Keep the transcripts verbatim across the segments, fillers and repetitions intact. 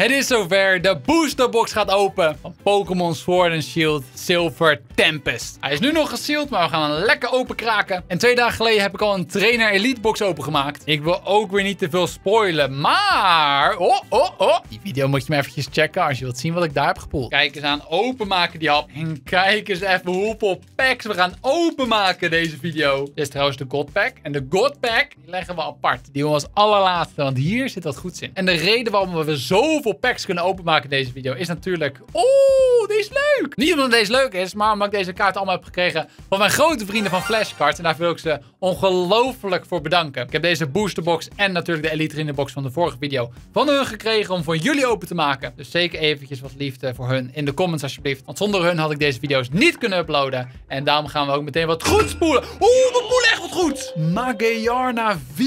Het is zover, de boosterbox gaat open van Pokémon Sword and Shield Silver Tempest. Hij is nu nog gesealed, maar we gaan hem lekker openkraken. En twee dagen geleden heb ik al een Trainer Elite box opengemaakt. Ik wil ook weer niet te veel spoilen, maar... Oh, oh, oh. Die video moet je me eventjes checken als je wilt zien wat ik daar heb gepoeld. Kijk eens aan, openmaken die hap. En kijk eens even hoeveel packs we gaan openmaken deze video. Dit is trouwens de God Pack. En de God Pack leggen we apart. Die was als allerlaatste, want hier zit wat goeds in. En de reden waarom we zoveel packs kunnen openmaken in deze video is natuurlijk... Oeh, deze is leuk! Niet omdat deze leuk is, maar omdat ik deze kaart allemaal heb gekregen van mijn grote vrienden van Flashcards. En daar wil ik ze ongelooflijk voor bedanken. Ik heb deze boosterbox en natuurlijk de Elite Trainerbox van de vorige video van hun gekregen om voor jullie open te maken. Dus zeker eventjes wat liefde voor hun in de comments alsjeblieft. Want zonder hun had ik deze video's niet kunnen uploaden. En daarom gaan we ook meteen wat goed spoelen. Oeh, we poelen echt wat goed! Magearna V.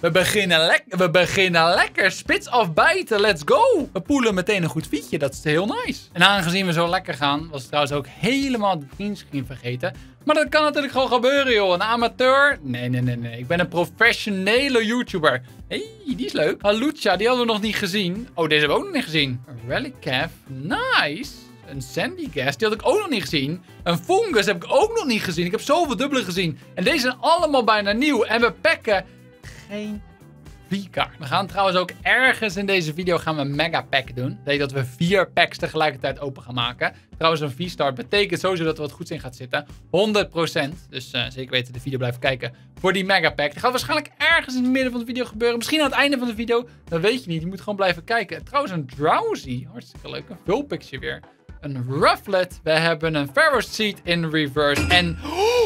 We beginnen, le we beginnen lekker spits afbijten. Let's go! We poelen meteen een goed fietje. Dat is heel nice. En aangezien we zo lekker gaan, was het trouwens ook helemaal de greenscreen vergeten. Maar dat kan natuurlijk gewoon gebeuren, joh. Een amateur? Nee, nee, nee, nee. Ik ben een professionele YouTuber. Hé, hey, die is leuk. Halucha, die hadden we nog niet gezien. Oh, deze hebben we ook nog niet gezien. Rallycalf. Nice. Een Sandy Guest, die had ik ook nog niet gezien. Een Fungus heb ik ook nog niet gezien. Ik heb zoveel dubbelen gezien. En deze zijn allemaal bijna nieuw. En we pakken geen... We gaan trouwens ook ergens in deze video gaan we een mega pack doen. Dat betekent dat we vier packs tegelijkertijd open gaan maken. Trouwens, een V-Start betekent sowieso dat er wat goeds in gaat zitten. honderd procent. Dus uh, zeker weten, de video blijven kijken voor die mega pack. Dat gaat waarschijnlijk ergens in het midden van de video gebeuren. Misschien aan het einde van de video. Dat weet je niet. Je moet gewoon blijven kijken. Trouwens, een Drowsy. Hartstikke leuk. Een Vulpixje weer. Een Rufflet. We hebben een Ferroseed in reverse. En... Oeh,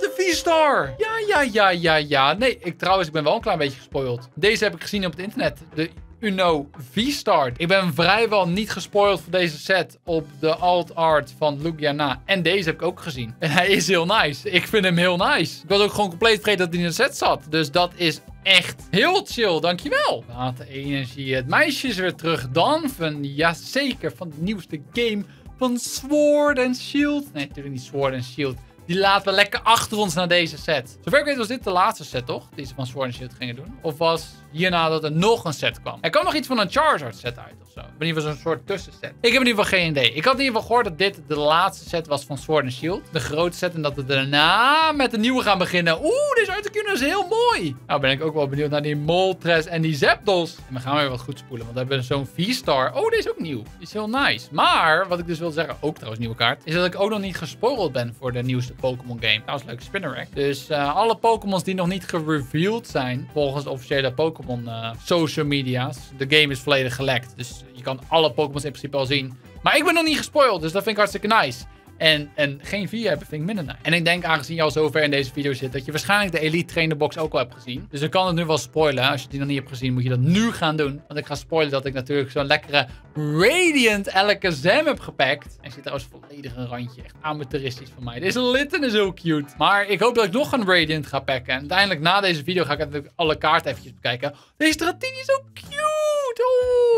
de V-Star. Ja, ja, ja, ja, ja. Nee, ik, trouwens, ik ben wel een klein beetje gespoild. Deze heb ik gezien op het internet. De Uno V-Start. Ik ben vrijwel niet gespoild voor deze set op de alt-art van Lugiana. En deze heb ik ook gezien. En hij is heel nice. Ik vind hem heel nice. Ik was ook gewoon compleet vergeten dat hij in de set zat. Dus dat is echt heel chill, dankjewel. Waterenergie. Het meisje is weer terug. Dan van, jazeker, van de nieuwste game van Sword and Shield. Nee, natuurlijk niet Sword and Shield. Die laten we lekker achter ons naar deze set. Zover ik weet was dit de laatste set, toch? Die ze van Sword and Shield gingen doen. Of was hierna dat er nog een set kwam? Er kwam nog iets van een Charizard set uit of zo. In ieder geval zo'n soort tussenset. Ik heb in ieder geval geen idee. Ik had in ieder geval gehoord dat dit de laatste set was van Sword and Shield. De grote set. En dat we daarna met de nieuwe gaan beginnen. Oeh, deze Articuno is heel mooi. Nou ben ik ook wel benieuwd naar die Moltres en die Zapdos. En we gaan weer wat goed spoelen. Want we hebben zo'n V-Star. Oh, deze is ook nieuw. Die is heel nice. Maar, wat ik dus wil zeggen. Ook trouwens nieuwe kaart. Is dat ik ook nog niet gespoiled ben voor de nieuwste Pokémon game. Dat was leuk, Spinarak. Dus uh, alle Pokémons die nog niet gereveeld zijn, volgens de officiële Pokémon uh, social media's. De game is volledig gelekt, dus je kan alle Pokémons in principe al zien. Maar ik ben nog niet gespoild, dus dat vind ik hartstikke nice. En, en geen vier hebben vind ik minder nice. En ik denk, aangezien je al zover in deze video zit, dat je waarschijnlijk de Elite Trainerbox ook al hebt gezien. Dus ik kan het nu wel spoilen. Als je die nog niet hebt gezien, moet je dat nu gaan doen. Want ik ga spoilen dat ik natuurlijk zo'n lekkere Radiant Alakazam heb gepakt. En ik zit trouwens volledig een randje. Echt amateuristisch van mij. Deze Litten is heel cute. Maar ik hoop dat ik nog een Radiant ga pakken. En uiteindelijk na deze video ga ik natuurlijk alle kaarten eventjes bekijken. Deze Stratini is ook cute.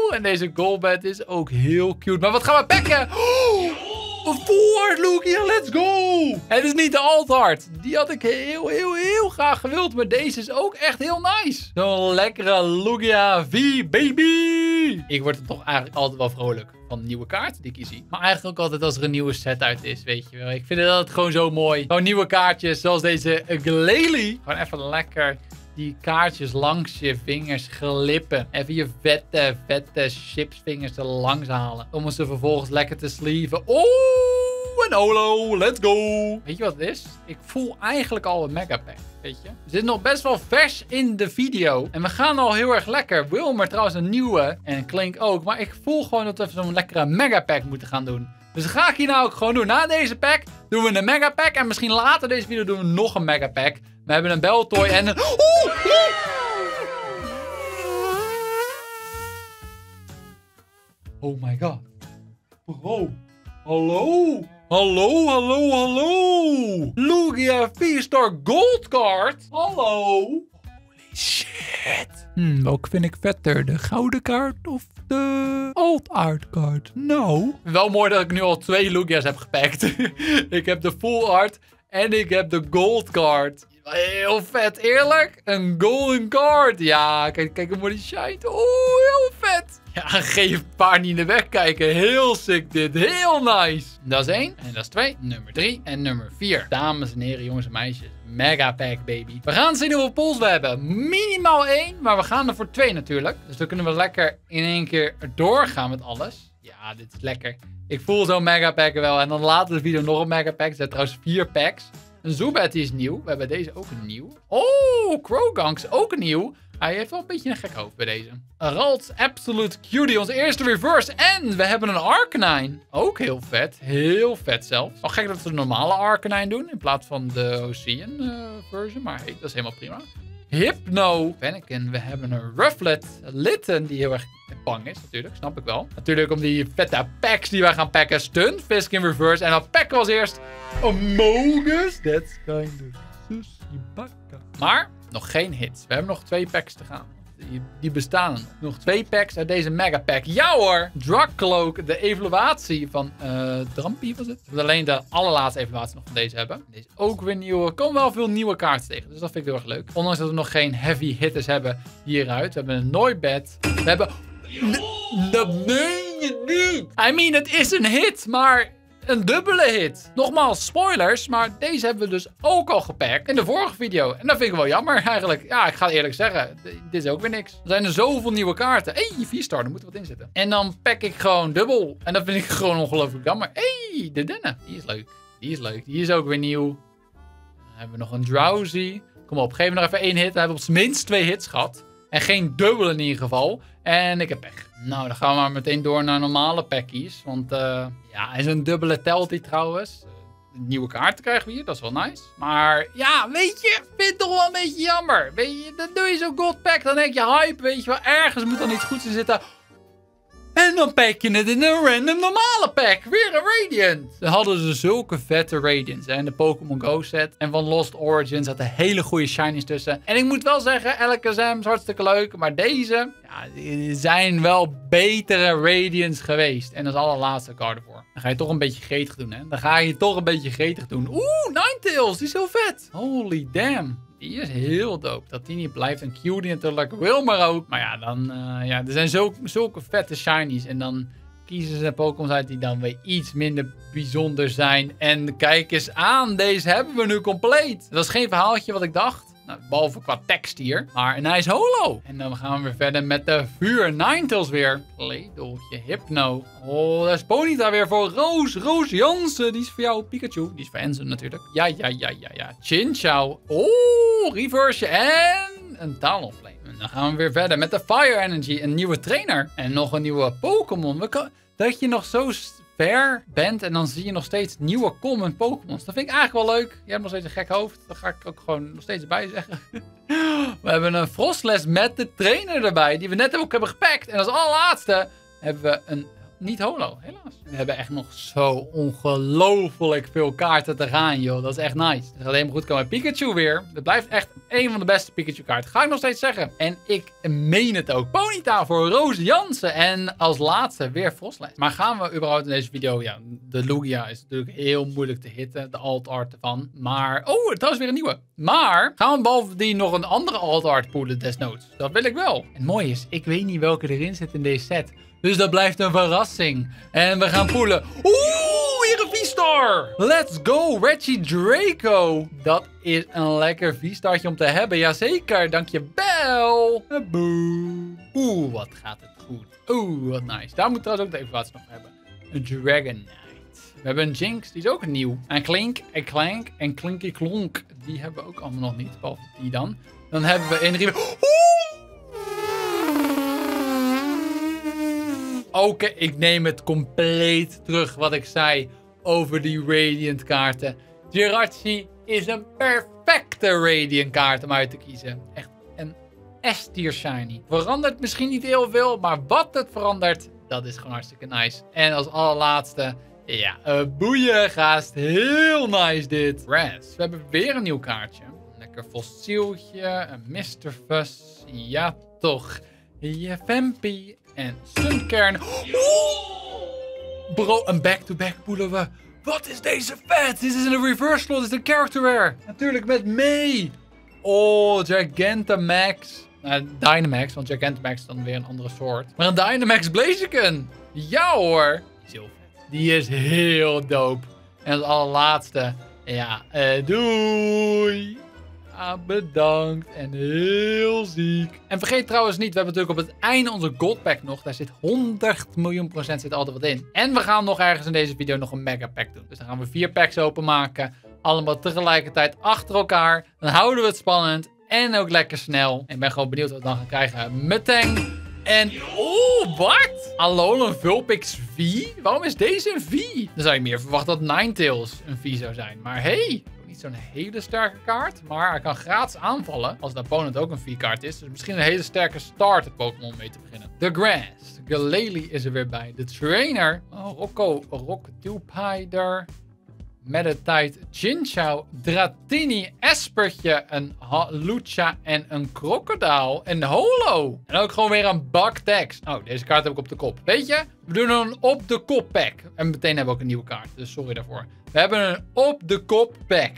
Oh, en deze Golbat is ook heel cute. Maar wat gaan we pakken? Oh! Een Forward Lugia, let's go! Het is niet de Alt-Art. Die had ik heel, heel, heel graag gewild. Maar deze is ook echt heel nice. Zo'n lekkere Lugia V, baby! Ik word er toch eigenlijk altijd wel vrolijk van nieuwe kaarten die ik hier zie. Maar eigenlijk ook altijd als er een nieuwe set uit is, weet je wel. Ik vind het altijd gewoon zo mooi. Gewoon nieuwe kaartjes, zoals deze Glalie. Gewoon even lekker die kaartjes langs je vingers glippen. Even je vette, vette chipsvingers er langs halen. Om ze vervolgens lekker te sleeven. Oh, een holo. Let's go. Weet je wat het is? Ik voel eigenlijk al een megapack. Weet je? We zitten nog best wel vers in de video. En we gaan al heel erg lekker. Wilmer trouwens een nieuwe. En Klink ook. Maar ik voel gewoon dat we even zo'n lekkere megapack moeten gaan doen. Dus ga ik hier nou ook gewoon doen. Na deze pack doen we een megapack. En misschien later deze video doen we nog een megapack. We hebben een beltoy en een... Oeh! Oh my god. Bro. Hallo? Hallo, hallo, hallo. Lugia vier-star Gold Card. Hallo. Holy shit. Hmm, welke vind ik vetter? De gouden kaart of de alt-art kaart? Nou. Wel mooi dat ik nu al twee Lugia's heb gepakt. Ik heb de full art en ik heb de gold card. Heel vet, eerlijk. Een golden card. Ja, kijk, kijk hoe mooi die shine. Oeh, heel vet. Ja, geef paar niet in de weg kijken. Heel sick dit. Heel nice. Dat is één. En dat is twee. Nummer drie. En nummer vier. Dames en heren, jongens en meisjes. Mega pack, baby. We gaan zien hoeveel pools we hebben. Minimaal één. Maar we gaan er voor twee natuurlijk. Dus dan kunnen we lekker in één keer doorgaan met alles. Ja, dit is lekker. Ik voel zo'n mega pack wel. En dan later de video nog een mega pack. Er zijn trouwens vier packs. Een Zubat die is nieuw. We hebben deze ook nieuw. Oh, Krogank is ook nieuw. Hij heeft wel een beetje een gek hoofd bij deze. Ralts Absolute Cutie. Onze eerste reverse. En we hebben een Arcanine. Ook heel vet. Heel vet zelfs. Al gek dat we de normale Arcanine doen. In plaats van de Ocean uh, version. Maar hey, dat is helemaal prima. Hypno. Fennekin. We hebben een Rufflet. Litten. Die heel erg bang is natuurlijk. Snap ik wel. Natuurlijk om die vette packs die wij gaan packen. Stunt. Fisk in reverse. En dan packen we als eerst Among Us. That's kind of sushibaka. Maar nog geen hits. We hebben nog twee packs te gaan. Die, die bestaan. Nog twee packs uit deze mega pack. Ja hoor! Drugcloak, de evaluatie van uh, Drampie was het. We alleen de allerlaatste evaluatie nog van deze hebben. Deze is ook weer nieuw. Er komen wel veel nieuwe kaarten tegen. Dus dat vind ik heel erg leuk. Ondanks dat we nog geen heavy hitters hebben hieruit. We hebben een Noibat. We hebben... Dat meen je niet! I mean, het is een hit, maar... Een dubbele hit. Nogmaals, spoilers, maar deze hebben we dus ook al gepakt in de vorige video. En dat vind ik wel jammer eigenlijk. Ja, ik ga eerlijk zeggen, dit is ook weer niks. Er zijn er zoveel nieuwe kaarten. Hé, hey, vier star, daar moet wat in zitten. En dan pak ik gewoon dubbel. En dat vind ik gewoon ongelooflijk jammer. Hé, hey, de Denne. Die is leuk. Die is leuk. Die is ook weer nieuw. Dan hebben we nog een Drowsy. Kom op, geef me nog even één hit. We hebben op zijn minst twee hits gehad. En geen dubbele in ieder geval. En ik heb pech. Nou, dan gaan we maar meteen door naar normale packies. Want uh, ja, en zo'n dubbele telt die trouwens. Nieuwe kaarten krijgen we hier, dat is wel nice. Maar ja, weet je, vind het toch wel een beetje jammer. Weet je, dan doe je zo'n gold pack, dan denk je hype, weet je wel. Ergens moet dan iets goeds in zitten. En dan pak je het in een random normale pack. Weer een Radiant. Dan hadden ze zulke vette Radiants. Hè? De Pokémon Go set. En van Lost Origins zaten hele goede shinies tussen. En ik moet wel zeggen, Alakazam is hartstikke leuk. Maar deze ja, zijn wel betere Radiants geweest. En dat is allerlaatste card ervoor. Dan ga je toch een beetje gretig doen, hè. Dan ga je toch een beetje gretig doen. Oeh, Ninetales. Die is heel vet. Holy damn. Die is heel dope. Stratini blijft een cutie natuurlijk. Wilmer ook. Maar ja, dan, uh, ja er zijn zulke, zulke vette shinies. En dan kiezen ze Pokémon uit die dan weer iets minder bijzonder zijn. En kijk eens aan. Deze hebben we nu compleet. Dat is geen verhaaltje wat ik dacht. Nou, behalve qua tekst hier. Maar een nice holo. En dan gaan we weer verder met de vuur. Ninetales weer. Kleedeltje. Hypno. Oh, daar is Ponyta weer voor. Roos. Roos Jansen. Die is voor jou. Pikachu. Die is voor Enzo natuurlijk. Ja, ja, ja, ja, ja. Chinchou. Oh, reverse. En een Talonflame. En dan gaan we weer verder met de Fire Energy. Een nieuwe trainer. En nog een nieuwe Pokémon. Dat je nog zo ver bent en dan zie je nog steeds nieuwe common Pokémons. Dat vind ik eigenlijk wel leuk. Je hebt nog steeds een gek hoofd. Dat ga ik ook gewoon nog steeds erbij zeggen. We hebben een Frostles met de trainer erbij. Die we net ook hebben gepakt. En als allerlaatste hebben we een niet-holo. Helaas. We hebben echt nog zo ongelooflijk veel kaarten te gaan, joh. Dat is echt nice. Dat gaat helemaal goed komen. Pikachu weer. Dat blijft echt een van de beste Pikachu-kaarten. Ga ik nog steeds zeggen. En ik meen het ook. Ponyta voor Roos Jansen. En als laatste weer Frostlet. Maar gaan we überhaupt in deze video... Ja, de Lugia is natuurlijk heel moeilijk te hitten. De alt-art ervan. Maar... Oh, trouwens weer een nieuwe. Maar gaan we bovendien nog een andere alt-art poelen desnoods. Dat wil ik wel. En het mooie is, ik weet niet welke erin zit in deze set. Dus dat blijft een verrassing. En we gaan poelen. Oeh, weer een V-Star. Let's go, Reggie Draco. Dat is een lekker V-Startje om te hebben. Jazeker, dankjewel. Boom. Oeh, wat gaat het goed. Oeh, wat nice. Daar moet trouwens ook de evaluatie nog hebben. Een Dragonite. We hebben een Jinx, die is ook nieuw. En Klink, en Klank, en Klinky Klonk. Die hebben we ook allemaal nog niet, behalve die dan. Dan hebben we een... Oeh! Oké, okay, ik neem het compleet terug wat ik zei over die Radiant kaarten. Jirachi is een perfecte Radiant kaart om uit te kiezen. Echt een S-tier shiny. Verandert misschien niet heel veel, maar wat het verandert, dat is gewoon hartstikke nice. En als allerlaatste, ja, een boeien gaast. Heel nice dit. Rats, we hebben weer een nieuw kaartje. Lekker fossieltje, een mister Fuss. Ja toch. Ja, Vampy. En Sunkern. Oeh! Bro, een back-to-back poelen we. Wat is deze vet? Dit is een reverse slot. Dit is een character rare. Natuurlijk met mee. Oh, Gigantamax. Uh, Dynamax, want Gigantamax is dan weer een andere soort. Maar een Dynamax Blaziken! Ja hoor! Zilver. Die is heel dope. En als allerlaatste. Ja, uh, doei! Ah, bedankt. En heel ziek. En vergeet trouwens niet, we hebben natuurlijk op het einde onze goldpack nog. Daar zit honderd miljoen procent zit altijd wat in. En we gaan nog ergens in deze video nog een mega pack doen. Dus dan gaan we vier packs openmaken. Allemaal tegelijkertijd achter elkaar. Dan houden we het spannend. En ook lekker snel. Ik ben gewoon benieuwd wat we dan gaan krijgen. Meteen. En... Oh, wat? Hallo, een Vulpix V? Waarom is deze een V? Dan zou ik meer verwacht dat Ninetales een V zou zijn. Maar hey... Niet zo'n hele sterke kaart, maar hij kan gratis aanvallen als de opponent ook een V-kaart is. Dus misschien een hele sterke starter Pokémon mee te beginnen. The Grass. Galeli is er weer bij. De Trainer. Oh, Rocco. Rock Dupider. Meditite. Chinchou. Dratini. Espertje. Een Halucha. En een Crocodile. En Holo. En ook gewoon weer een bak tekst. Oh, deze kaart heb ik op de kop. Weet je? We doen een op de kop pack. En meteen hebben we ook een nieuwe kaart. Dus sorry daarvoor. We hebben een op de kop pack.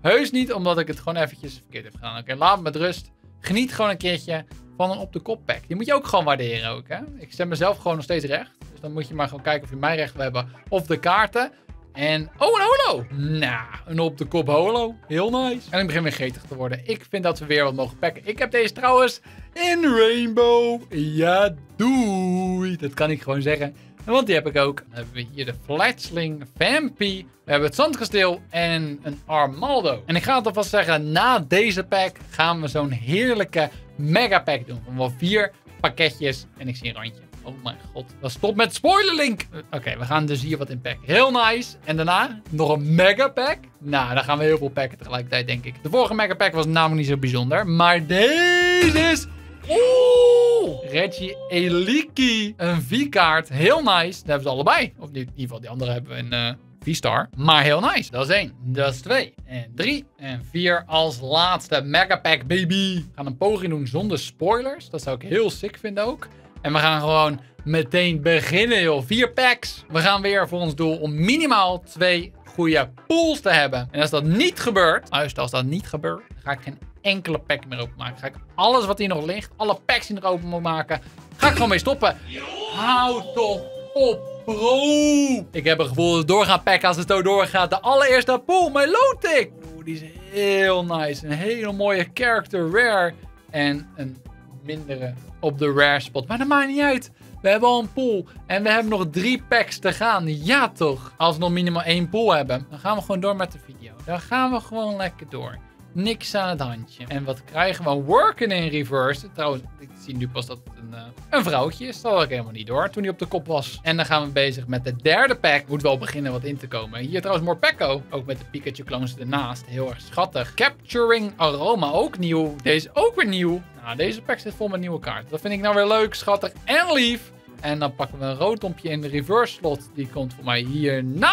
Heus niet omdat ik het gewoon eventjes verkeerd heb gedaan. Oké, okay, laat me met rust. Geniet gewoon een keertje van een op de kop pack. Die moet je ook gewoon waarderen ook, hè. Ik stem mezelf gewoon nog steeds recht. Dus dan moet je maar gewoon kijken of je mij recht wil hebben. Of de kaarten. En... Oh, een holo! Nou, nah, een op de kop holo. Heel nice. En ik begin weer gretig te worden. Ik vind dat we weer wat mogen packen. Ik heb deze trouwens in Rainbow. Ja, doei. Dat kan ik gewoon zeggen. Want die heb ik ook. Dan hebben we hier de Fletchling, Vampy. We hebben het Zandkasteel en een Armaldo. En ik ga het alvast zeggen, na deze pack gaan we zo'n heerlijke mega pack doen. Van wel vier pakketjes en ik zie een randje. Oh mijn god. Dat stopt met spoilerlink. Oké, okay, we gaan dus hier wat in pack. Heel nice. En daarna nog een mega pack. Nou, dan gaan we heel veel packen tegelijkertijd, denk ik. De vorige mega pack was namelijk niet zo bijzonder. Maar deze is... Oeh! Reggie Eliki. Een V-kaart. Heel nice. Dat hebben ze allebei. Of in ieder geval, die andere hebben we een uh, V-star. Maar heel nice. Dat is één. Dat is twee. En drie. En vier als laatste. Megapack, baby. We gaan een poging doen zonder spoilers. Dat zou ik heel sick vinden ook. En we gaan gewoon meteen beginnen, joh. Vier packs. We gaan weer voor ons doel om minimaal twee goede pools te hebben. En als dat niet gebeurt... Juist, als dat niet gebeurt, dan ga ik geen... enkele pack meer openmaken. Ga ik alles wat hier nog ligt, alle packs die nog open moet maken, ga ik gewoon mee stoppen. Hou toch op, bro. Ik heb een gevoel dat het doorgaat pack als het zo doorgaat. De allereerste pool, mijn Lotic. Oeh, die is heel nice. Een hele mooie character rare. En een mindere op de rare spot. Maar dat maakt niet uit. We hebben al een pool. En we hebben nog drie packs te gaan. Ja toch. Als we nog minimaal één pool hebben, dan gaan we gewoon door met de video. Dan gaan we gewoon lekker door. Niks aan het handje. En wat krijgen we? Working in reverse. Trouwens, ik zie nu pas dat het een, uh, een vrouwtje is. Dat had ik helemaal niet door toen hij op de kop was. En dan gaan we bezig met de derde pack. Moet wel beginnen wat in te komen. Hier trouwens Morpeko. Ook met de Pikachu clones ernaast. Heel erg schattig. Capturing Aroma. Ook nieuw. Deze ook weer nieuw. Nou, deze pack zit vol met nieuwe kaarten. Dat vind ik nou weer leuk, schattig en lief. En dan pakken we een roodtompje in de reverse slot. Die komt voor mij hierna.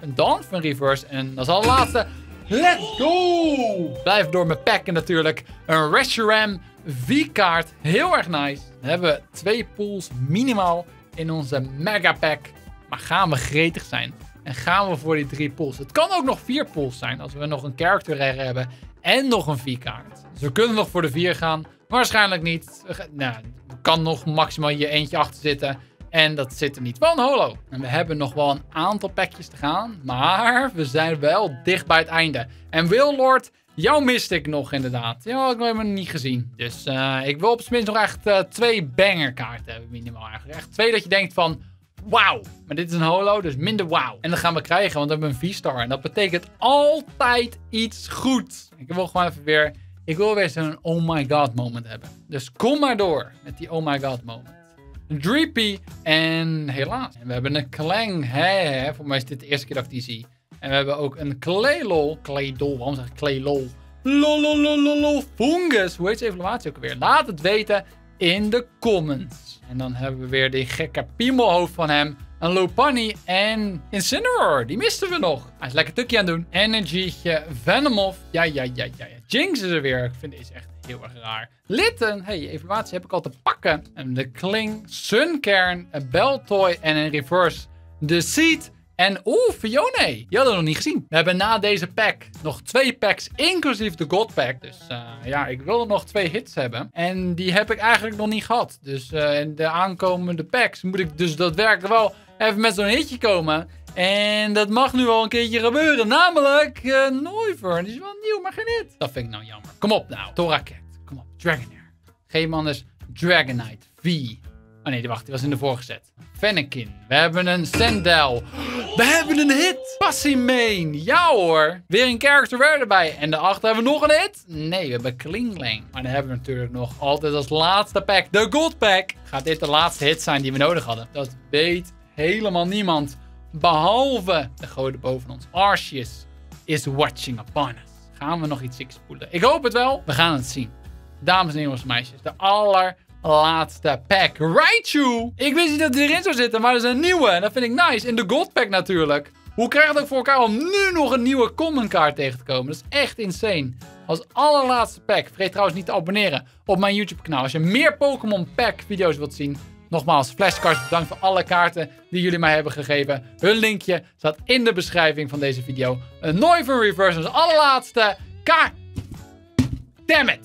Een Dawn van reverse. En dat is al de laatste... Let's go! Blijf door met packen natuurlijk. Een Reshiram V-kaart. Heel erg nice. Dan hebben we twee pools minimaal in onze mega pack. Maar gaan we gretig zijn? En gaan we voor die drie pools? Het kan ook nog vier pools zijn als we nog een character rare hebben. En nog een V-kaart. Dus we kunnen nog voor de vier gaan. Waarschijnlijk niet. Nou, er kan nog maximaal hier eentje achter zitten. En dat zit er niet van, holo. En we hebben nog wel een aantal packjes te gaan. Maar we zijn wel dicht bij het einde. En Will Lord, jou miste ik nog inderdaad. Jou had ik nog helemaal niet gezien. Dus uh, ik wil op zijn minst nog echt uh, twee bangerkaarten hebben minimaal eigenlijk. Echt twee dat je denkt van, wauw. Maar dit is een holo, dus minder wauw. En dat gaan we krijgen, want we hebben een V-star. En dat betekent altijd iets goed. Ik wil gewoon even weer, ik wil weer zo'n oh my god moment hebben. Dus kom maar door met die oh my god moment. Een Dreepy en helaas. En we hebben een Klang. Hè? Voor mij is dit de eerste keer dat ik die zie. En we hebben ook een Claylol. Claydol, waarom zeg ik Claylol? Lololololol. Fungus. Hoe heet zijn evaluatie ook weer? Laat het weten in de comments. En dan hebben we weer die gekke piemelhoofd van hem. Een Lopunny en Incineroar. Die misten we nog. Hij is lekker tukje aan het doen. Energietje. Venomoth. Ja, ja, ja, ja, ja. Jinx is er weer. Ik vind deze echt heel erg raar. Litten. Hey, evaluatie heb ik al te pakken. En de Klink, Sunkern, een Beltoy en in reverse de Seed. En oeh, Fione. Die hadden we nog niet gezien. We hebben na deze pack nog twee packs, inclusief de God Pack. Dus uh, ja, ik wilde nog twee hits hebben. En die heb ik eigenlijk nog niet gehad. Dus uh, in de aankomende packs moet ik dus daadwerkelijk wel even met zo'n hitje komen. En dat mag nu wel een keertje gebeuren. Namelijk uh, Noivern. Die is wel nieuw, maar geen hit. Dat vind ik nou jammer. Kom op nou. Toracat. Kom op. Dragonair. Geen man is Dragonite V. Oh nee, wacht. Die was in de vorige set. Fennekin. We hebben een Sandel. We hebben een hit. Passimane. Ja hoor. Weer een character rare erbij. En daarachter hebben we nog een hit. Nee, we hebben Klingling. Maar dan hebben we natuurlijk nog altijd als laatste pack de Gold Pack. Gaat dit de laatste hit zijn die we nodig hadden? Dat weet helemaal niemand. Behalve de goden boven ons. Arceus is watching upon us. Gaan we nog iets spoelen? Ik hoop het wel. We gaan het zien. Dames en heren, meisjes. De aller... laatste pack. Raichu! Ik wist niet dat hij erin zou zitten, maar er is een nieuwe. En dat vind ik nice. In de Gold Pack natuurlijk. Hoe krijg je het ook voor elkaar om nu nog een nieuwe common card tegen te komen? Dat is echt insane. Als allerlaatste pack. Vergeet trouwens niet te abonneren op mijn YouTube kanaal. Als je meer Pokémon Pack video's wilt zien. Nogmaals, Flashcards, bedankt voor alle kaarten die jullie mij hebben gegeven. Hun linkje staat in de beschrijving van deze video. Een Noivern Reverse. Als allerlaatste kaart. Damn it!